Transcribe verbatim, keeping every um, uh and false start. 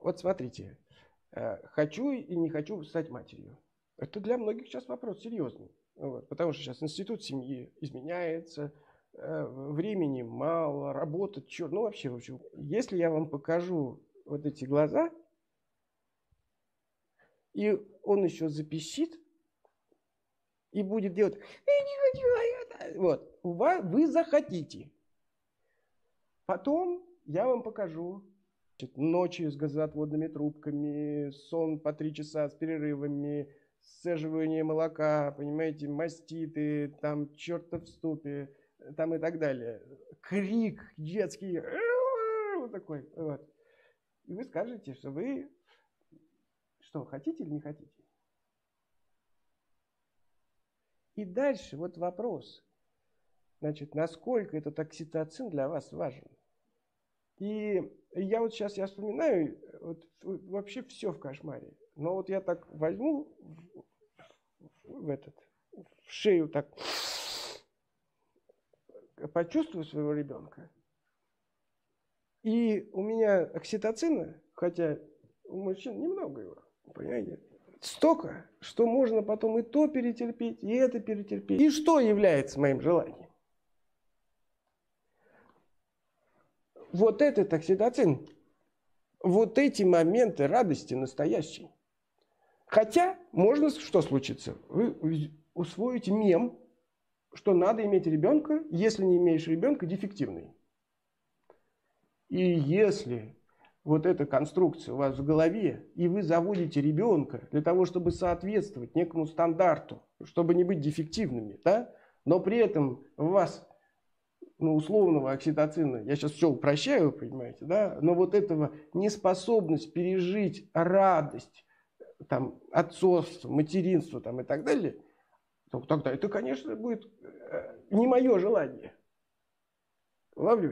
Вот смотрите, хочу и не хочу стать матерью. Это для многих сейчас вопрос серьезный. Вот, потому что сейчас институт семьи изменяется, времени мало, работать, черт, ну вообще, в общем. Если я вам покажу вот эти глаза, и он еще запищит, и будет делать, вот, у вас, вы захотите. Потом я вам покажу ночи с газоотводными трубками, сон по три часа с перерывами, сцеживание молока, понимаете, маститы, там черта в ступе, там и так далее. Крик детский, вот такой. Вот. И вы скажете, что вы что, хотите или не хотите? И дальше вот вопрос, значит, насколько этот окситоцин для вас важен. И я вот сейчас я вспоминаю вот, вообще все в кошмаре. Но вот я так возьму в, в, этот, в шею, так почувствую своего ребенка. И у меня окситоцина, хотя у мужчин немного его, понимаете, столько, что можно потом и то перетерпеть, и это перетерпеть. И что является моим желанием? Вот этот окситоцин, вот эти моменты радости настоящей. Хотя можно, что случится? Вы усвоите мем, что надо иметь ребенка, если не имеешь ребенка, дефективный. И если вот эта конструкция у вас в голове, и вы заводите ребенка для того, чтобы соответствовать некому стандарту, чтобы не быть дефективными, да? Но при этом у вас... ну, условного окситоцина, я сейчас все упрощаю, понимаете, да, но вот этого неспособность пережить радость, там, отцовство, материнство, там, и так далее, то тогда это, конечно, будет не мое желание. Ловлю.